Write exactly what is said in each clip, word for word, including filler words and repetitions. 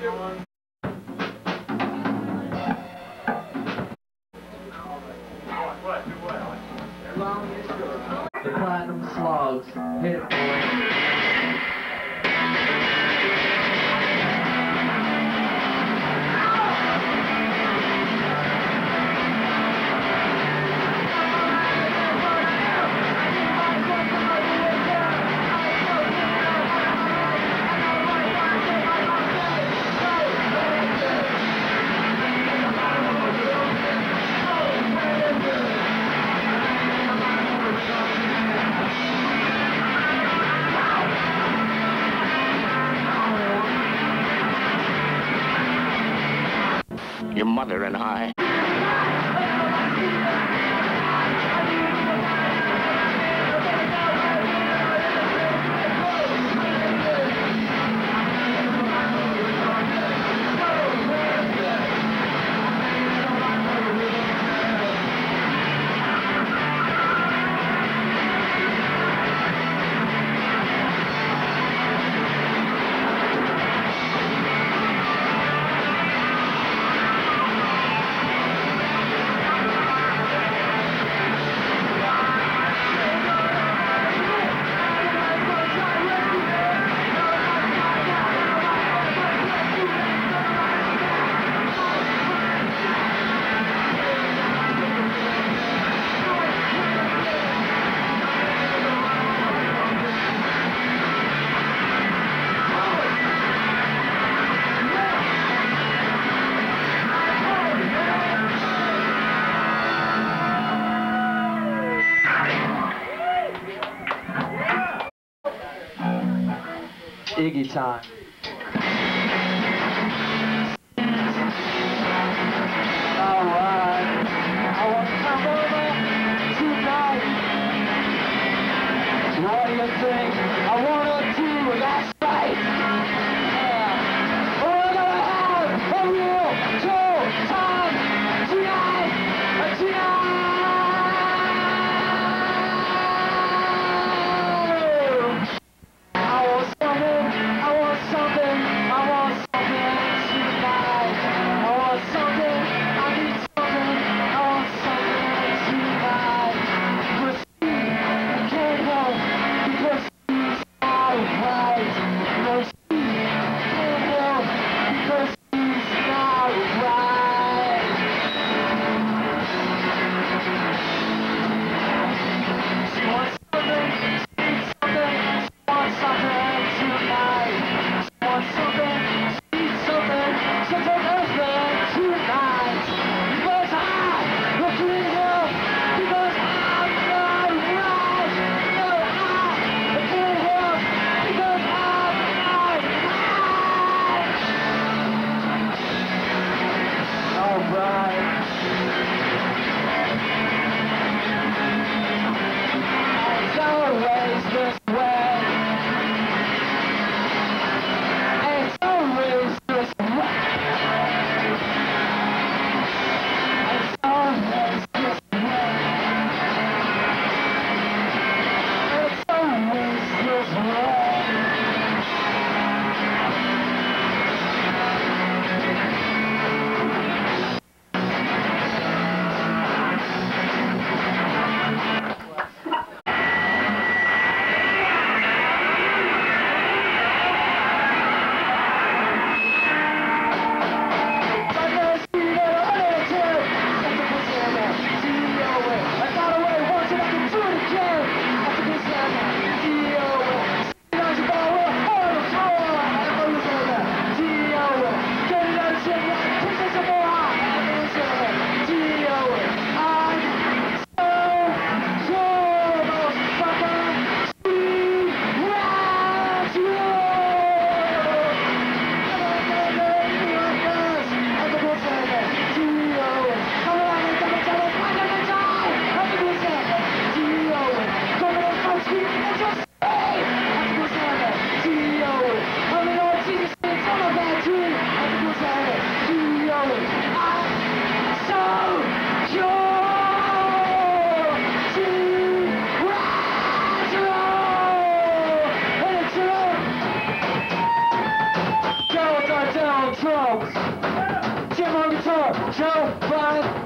The Platinum Slugs hit it. Your mother and I. Iggy time. control. Jim on guitar, Joe Five.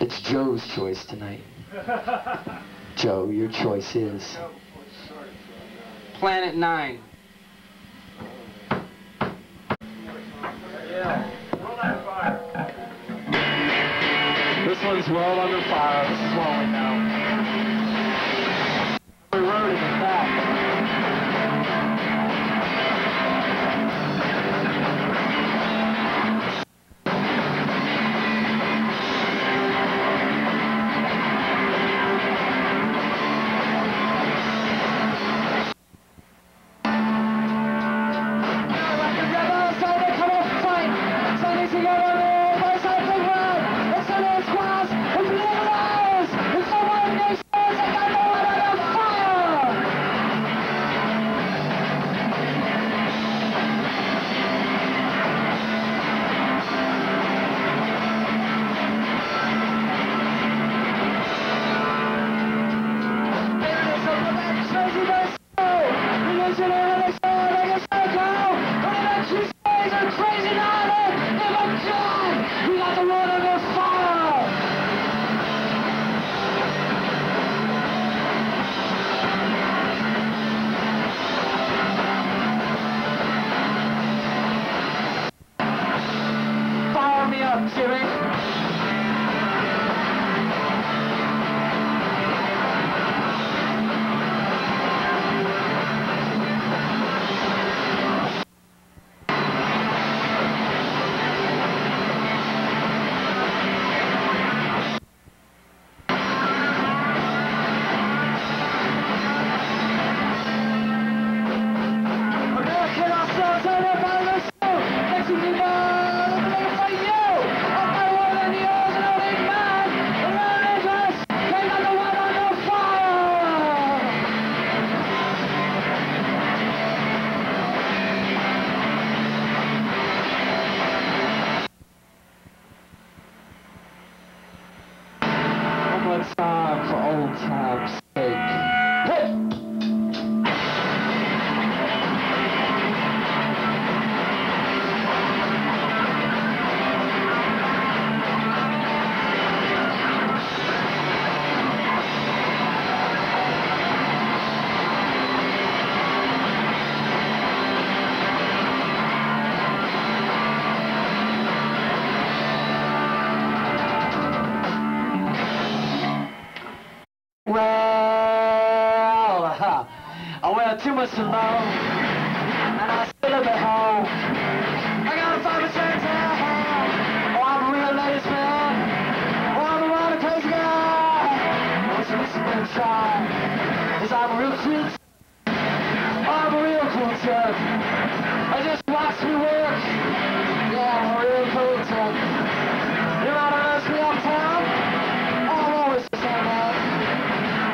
It's Joe's choice tonight. Joe, your choice is Planet Nine. Yeah. World on Fire. This one's World on Fire. It's slowing now. We wrote it in fact. Together, boys, I think, well, it's a little squash, it's a little house, it's fuck's sake. I wear too much alone, and I still live at home. I gotta find a sense of home. Oh, I'm a real ladies man. Oh, I'm a rather crazy guy. What's the listen inside? Cause I'm a real shit. I'm a real cool tip. I just watch me work. Yeah, I'm a real cool tip. You wanna rush me uptown? Oh, I'm always the same man.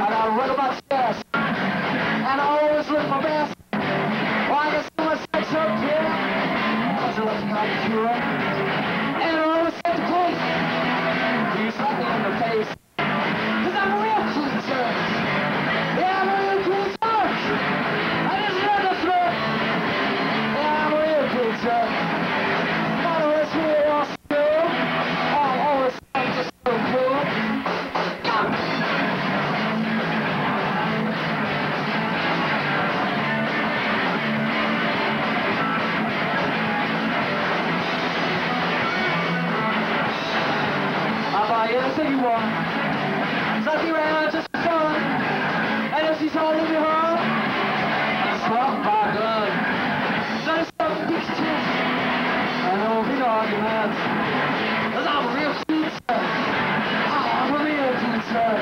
And I run about chest. And I always look my best. Why does so much sex up here? Cause I look like a hero. And I always set the place. You slap me in the face. Cause I'm a real creature. Yeah, I'm a real creature. I just love the throat. Yeah, I'm a real creature. Not unless we all still. I'm always just so cool. You want. Nothing around, just for fun. And if she's all in your heart, I swap my gun. Let us stop big chicks. I know big arguments. Cause I'm a real teacher. I'm a real teacher.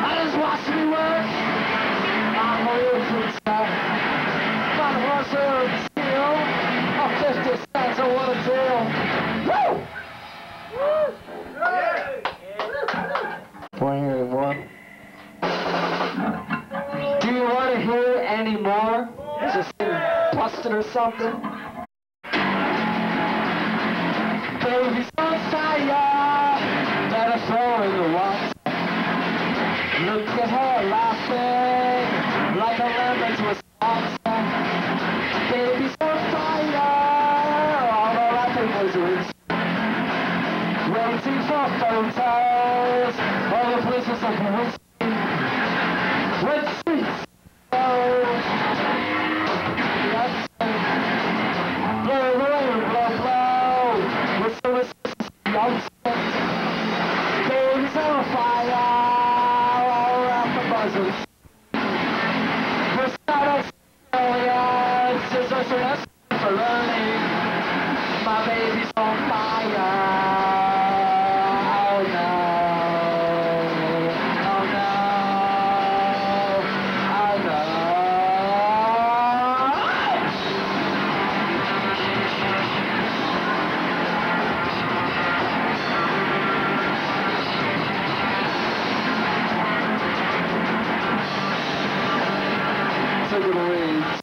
I just watch me work. I'm a real teacher. Got a rusher and steal. I'm fifty cents, I wanna deal. Woo! Woo! Yeah! More. Do you want to hear any more? Yeah. Just busted or something? Baby, so tired that I throw in the water. Look at her laughing like a lemon to a salsa. Baby, so tired, although I think there's a reason. Waiting for phone calls. All the places I can host. Red streets. That's it. Blow, blow, blow, blow. With so much nonsense. Babies on fire. All around the buzzers. We're starting to see the audience. For learning. My baby's on fire. Take it away.